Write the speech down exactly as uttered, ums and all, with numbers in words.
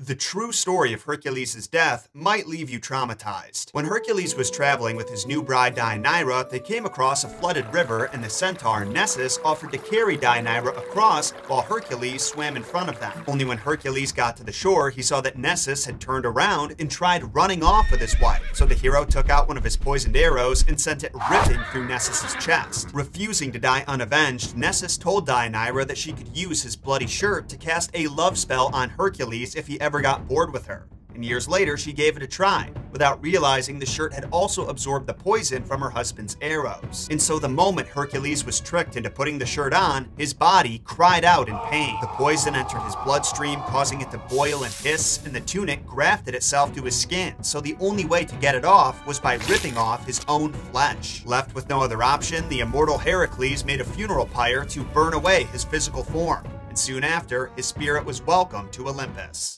The true story of Hercules' death might leave you traumatized. When Hercules was traveling with his new bride Dionyra, they came across a flooded river, and the centaur Nessus offered to carry Dionyra across while Hercules swam in front of them. Only when Hercules got to the shore, he saw that Nessus had turned around and tried running off with his wife. So the hero took out one of his poisoned arrows and sent it ripping through Nessus' chest. Refusing to die unavenged, Nessus told Dionyra that she could use his bloody shirt to cast a love spell on Hercules if he ever Ever got bored with her, and years later she gave it a try, without realizing the shirt had also absorbed the poison from her husband's arrows. And so the moment Hercules was tricked into putting the shirt on, his body cried out in pain. The poison entered his bloodstream, causing it to boil and hiss, and the tunic grafted itself to his skin, so the only way to get it off was by ripping off his own flesh. Left with no other option, the immortal Heracles made a funeral pyre to burn away his physical form, and soon after, his spirit was welcomed to Olympus.